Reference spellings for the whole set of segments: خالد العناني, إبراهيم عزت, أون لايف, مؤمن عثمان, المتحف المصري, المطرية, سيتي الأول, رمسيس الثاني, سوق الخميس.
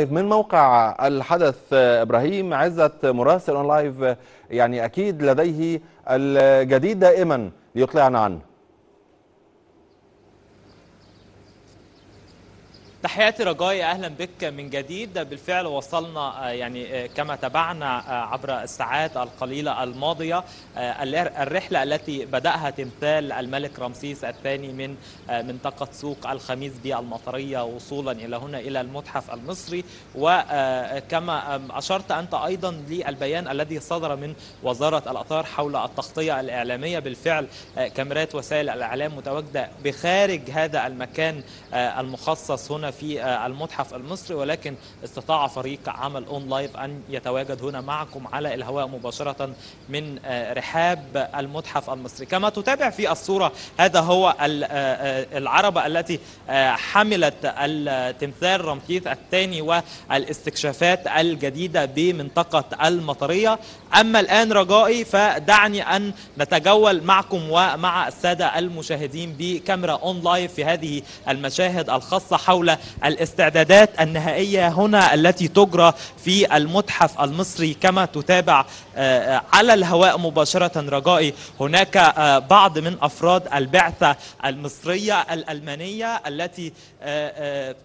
من موقع الحدث إبراهيم عزت مراسل أون لايف يعني أكيد لديه الجديد دائما ليطلعنا عنه. تحياتي رجاي، اهلا بك من جديد. بالفعل وصلنا يعني كما تابعنا عبر الساعات القليله الماضيه الرحله التي بداها تمثال الملك رمسيس الثاني من منطقه سوق الخميس بالمطريه وصولا الى هنا الى المتحف المصري. وكما اشرت انت ايضا للبيان الذي صدر من وزاره الاثار حول التغطيه الاعلاميه، بالفعل كاميرات وسائل الاعلام متواجده بخارج هذا المكان المخصص هنا في المتحف المصري، ولكن استطاع فريق عمل أون لايف أن يتواجد هنا معكم على الهواء مباشرة من رحاب المتحف المصري. كما تتابع في الصورة، هذا هو العربة التي حملت التمثال رمسيس الثاني والاستكشافات الجديدة بمنطقة المطرية. أما الآن رجائي فدعني أن نتجول معكم ومع السادة المشاهدين بكاميرا أون لايف في هذه المشاهد الخاصة حول الاستعدادات النهائية هنا التي تجرى في المتحف المصري. كما تتابع على الهواء مباشرة رجائي، هناك بعض من أفراد البعثة المصرية الألمانية التي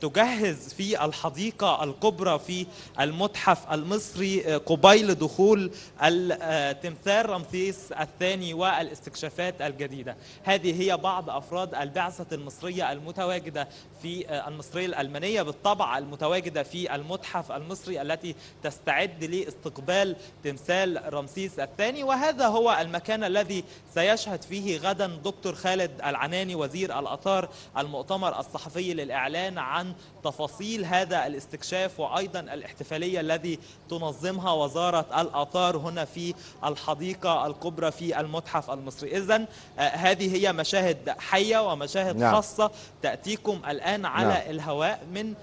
تجهز في الحديقة الكبرى في المتحف المصري قبيل دخول التمثال رمسيس الثاني والاستكشافات الجديدة. هذه هي بعض أفراد البعثة المصرية المتواجدة في المصرية الألمانية بالطبع المتواجدة في المتحف المصري التي تستعد لاستقبال تمثال رمسيس الثاني. وهذا هو المكان الذي سيشهد فيه غدا دكتور خالد العناني وزير الآثار المؤتمر الصحفي للإعلان عن تفاصيل هذا الاستكشاف وأيضا الاحتفالية الذي تنظمها وزارة الآثار هنا في الحديقة الكبرى في المتحف المصري. إذن هذه هي مشاهد حية ومشاهد خاصة تأتيكم الآن على الهواء من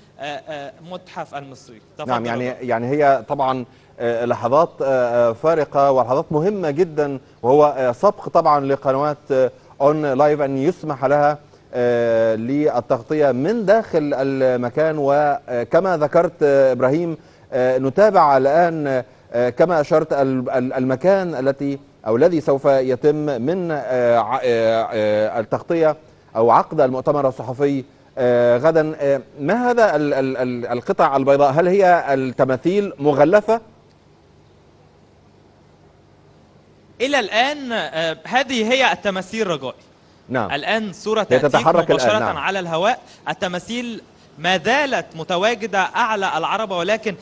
متحف المصري. نعم، يعني هي طبعا لحظات فارقة ولحظات مهمة جدا، وهو سبق طبعا لقنوات أون لايف أن يسمح لها للتغطية من داخل المكان. وكما ذكرت إبراهيم، نتابع الآن كما أشرت المكان الذي سوف يتم من التغطية أو عقد المؤتمر الصحفي غدا. ما هذا القطع البيضاء؟ هل هي التماثيل مغلفة؟ إلى الآن هذه هي التماثيل رجائي. نعم. الآن صورة تأتيك مباشرة على الهواء. التماثيل ما زالت متواجدة أعلى العربة، ولكن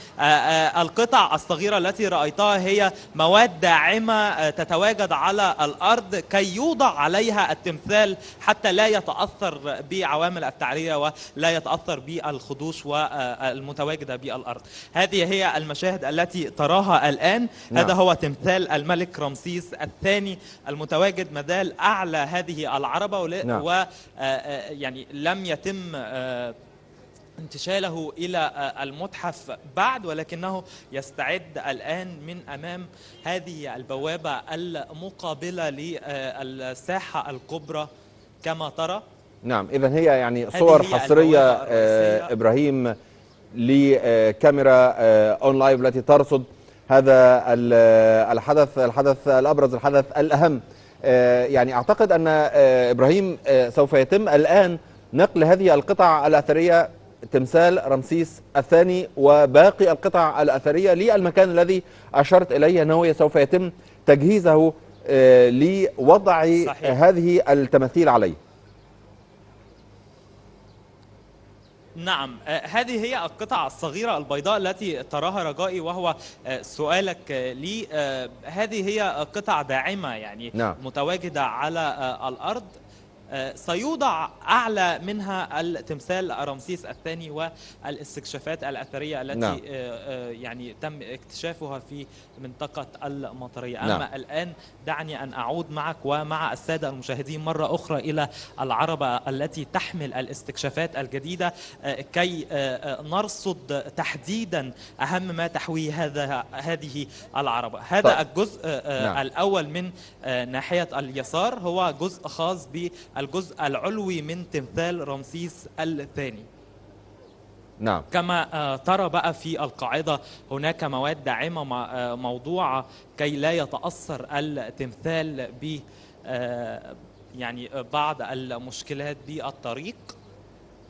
القطع الصغيرة التي رأيتها هي مواد داعمة تتواجد على الأرض كي يوضع عليها التمثال حتى لا يتأثر بعوامل التعرية ولا يتأثر بالخدوش والمتواجدة بالأرض. هذه هي المشاهد التي تراها الآن. هذا هو تمثال الملك رمسيس الثاني المتواجد مازال أعلى هذه العربة، ويعني لم يتم انتشاله إلى المتحف بعد، ولكنه يستعد الآن من أمام هذه البوابة المقابلة للساحة الكبرى كما ترى. نعم، إذن هي يعني صور حصرية إبراهيم لكاميرا أون لايف التي ترصد هذا الحدث الأبرز، الحدث الأهم. يعني أعتقد أن إبراهيم سوف يتم الآن نقل هذه القطع الأثرية، تمثال رمسيس الثاني وباقي القطع الأثرية، للمكان الذي أشرت إليه أنه سوف يتم تجهيزه لوضع هذه التماثيل عليه. نعم، هذه هي القطعة الصغيرة البيضاء التي تراها رجائي، وهو سؤالك لي. هذه هي قطع داعمة يعني متواجدة على الأرض، سيوضع أعلى منها التمثال رمسيس الثاني والاستكشافات الأثرية التي يعني تم اكتشافها في منطقة المطرية. أما الآن دعني أن أعود معك ومع السادة المشاهدين مرة أخرى إلى العربة التي تحمل الاستكشافات الجديدة كي نرصد تحديدا أهم ما تحوي هذه العربة. هذا الجزء الأول من ناحية اليسار هو جزء خاص بالجزء العلوي من تمثال رمسيس الثاني. نعم. كما ترى بقى في القاعدة هناك مواد داعمة موضوعة كي لا يتأثر التمثال ب يعني بعض المشكلات بالطريق.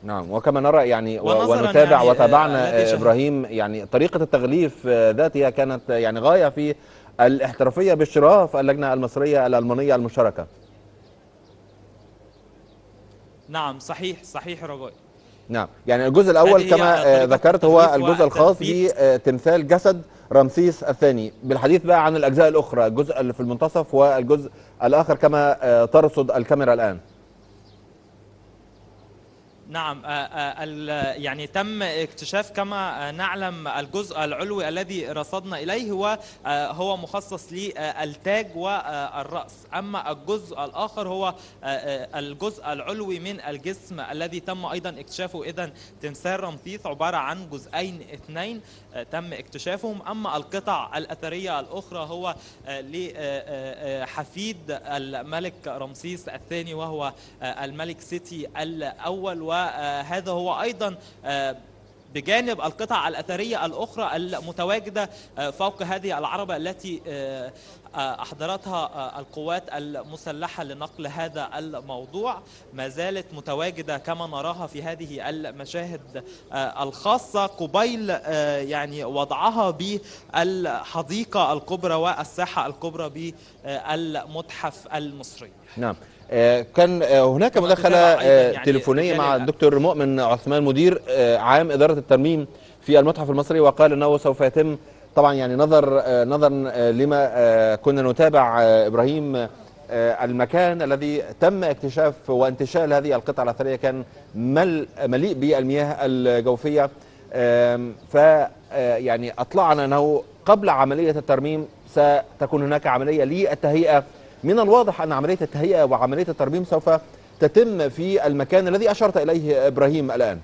نعم. وكما نرى يعني ونتابع يعني وتابعنا إبراهيم يعني طريقة التغليف ذاتها كانت يعني غاية في الاحترافية باشراف اللجنة المصرية الألمانية المشتركة. نعم صحيح صحيح رجاء. نعم يعني الجزء الأول كما ذكرت هو الجزء الخاص بتمثال جسد رمسيس الثاني. بالحديث بقى عن الأجزاء الأخرى، الجزء اللي في المنتصف والجزء الآخر كما ترصد الكاميرا الآن. نعم يعني تم اكتشاف كما نعلم الجزء العلوي الذي رصدنا اليه هو مخصص للتاج والرأس، اما الجزء الاخر هو الجزء العلوي من الجسم الذي تم ايضا اكتشافه. اذا تمثال رمسيس عبارة عن جزئين اثنين تم اكتشافهم، اما القطع الاثرية الاخرى هو لحفيد الملك رمسيس الثاني وهو الملك سيتي الأول، وهذا هو أيضا بجانب القطع الأثرية الأخرى المتواجدة فوق هذه العربة التي أحضرتها القوات المسلحة لنقل هذا الموضوع، ما زالت متواجدة كما نراها في هذه المشاهد الخاصة قبيل يعني وضعها بالحديقة الكبرى والساحة الكبرى بالمتحف المصري. نعم. كان هناك مداخلة تليفونية مع الدكتور مؤمن عثمان مدير عام إدارة الترميم في المتحف المصري، وقال أنه سوف يتم طبعا يعني نظرا لما كنا نتابع إبراهيم المكان الذي تم اكتشاف وانتشال هذه القطعة الأثرية كان مليء بالمياه الجوفية، فيعني أطلعنا أنه قبل عملية الترميم ستكون هناك عملية للتهيئة. من الواضح أن عملية التهيئة وعملية الترميم سوف تتم في المكان الذي أشرت إليه إبراهيم الآن.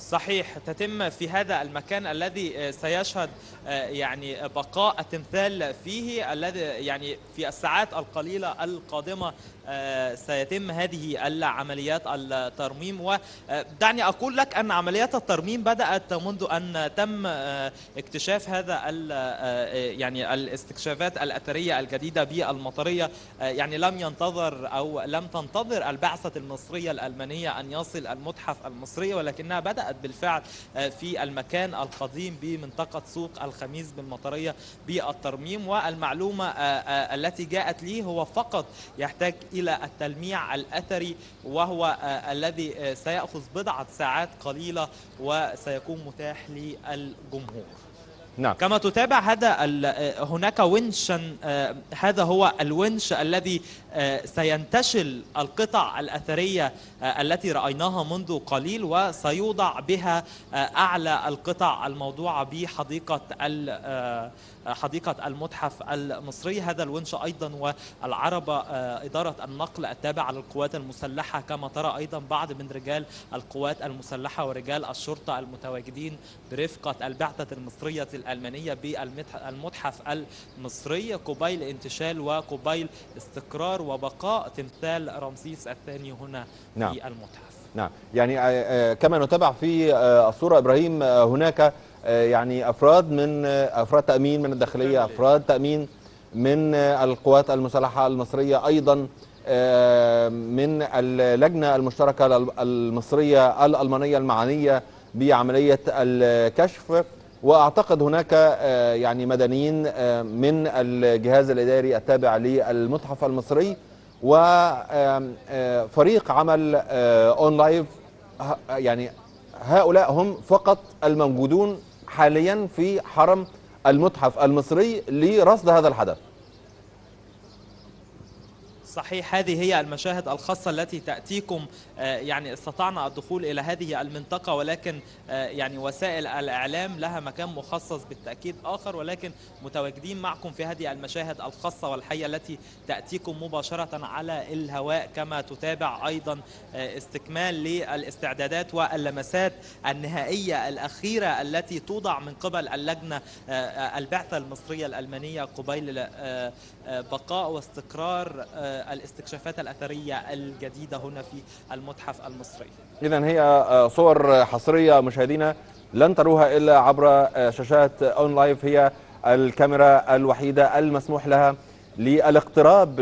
صحيح، تتم في هذا المكان الذي سيشهد يعني بقاء التمثال فيه، الذي يعني في الساعات القليلة القادمة سيتم هذه العمليات الترميم. ودعني أقول لك أن عمليات الترميم بدأت منذ أن تم اكتشاف هذا يعني الاستكشافات الأثرية الجديدة بالمطرية، يعني لم تنتظر البعثة المصرية الألمانية أن يصل المتحف المصري، ولكنها بدأت بالفعل في المكان القديم بمنطقة سوق الخميس بالمطرية بالترميم. والمعلومة التي جاءت لي هو فقط يحتاج إلى التلميع الأثري، وهو الذي سيأخذ بضعة ساعات قليلة وسيكون متاح للجمهور. نعم. كما تتابع هناك ونشا، هذا هو الونش الذي سينتشل القطع الأثرية التي رأيناها منذ قليل، وسيوضع بها أعلى القطع الموضوعة بحديقة المتحف المصري. هذا الونش أيضا والعربة إدارة النقل التابعة للقوات المسلحة، كما ترى أيضا بعض من رجال القوات المسلحة ورجال الشرطة المتواجدين برفقة البعثة المصرية الألمانية بالمتحف المصري قبيل انتشال وقبيل استقرار وبقاء تمثال رمسيس الثاني هنا. نعم. في المتحف. نعم يعني كما نتابع في الصورة إبراهيم هناك يعني أفراد تأمين من الداخلية، أفراد تأمين من القوات المسلحة المصرية، أيضا من اللجنة المشتركة المصرية الألمانية المعنية بعملية الكشف، وأعتقد هناك يعني مدنيين من الجهاز الإداري التابع للمتحف المصري، وفريق عمل أون لايف. يعني هؤلاء هم فقط الموجودون حاليا في حرم المتحف المصري لرصد هذا الحدث. صحيح، هذه هي المشاهد الخاصة التي تأتيكم. يعني استطعنا الدخول إلى هذه المنطقة، ولكن يعني وسائل الإعلام لها مكان مخصص بالتأكيد آخر، ولكن متواجدين معكم في هذه المشاهد الخاصة والحية التي تأتيكم مباشرة على الهواء، كما تتابع أيضا استكمال للاستعدادات واللمسات النهائية الأخيرة التي توضع من قبل اللجنة البعثة المصرية الألمانية قبيل بقاء واستقرار الاستكشافات الأثرية الجديدة هنا في المتحف المصري. إذن هي صور حصرية مشاهدينا لن تروها إلا عبر شاشات أون لايف، هي الكاميرا الوحيدة المسموح لها للاقتراب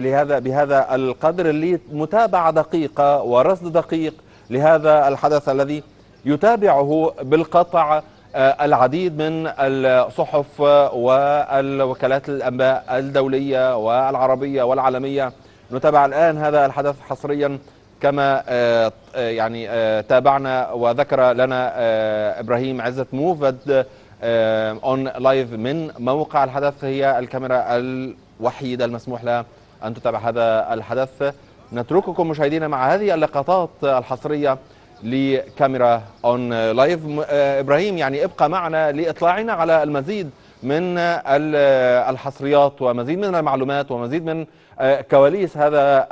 بهذا القدر لمتابعة دقيقة ورصد دقيق لهذا الحدث الذي يتابعه بالقطع العديد من الصحف والوكالات الأنباء الدولية والعربية والعالمية. نتابع الآن هذا الحدث حصريا كما يعني تابعنا وذكر لنا إبراهيم عزت موفد أون لايف من موقع الحدث. هي الكاميرا الوحيدة المسموح لها أن تتابع هذا الحدث. نترككم مشاهدينا مع هذه اللقطات الحصرية لكاميرا أون لايف. إبراهيم، يعني ابقى معنا لإطلاعنا على المزيد من الحصريات ومزيد من المعلومات ومزيد من كواليس هذا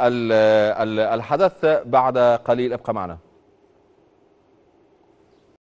الحدث بعد قليل. ابقى معنا.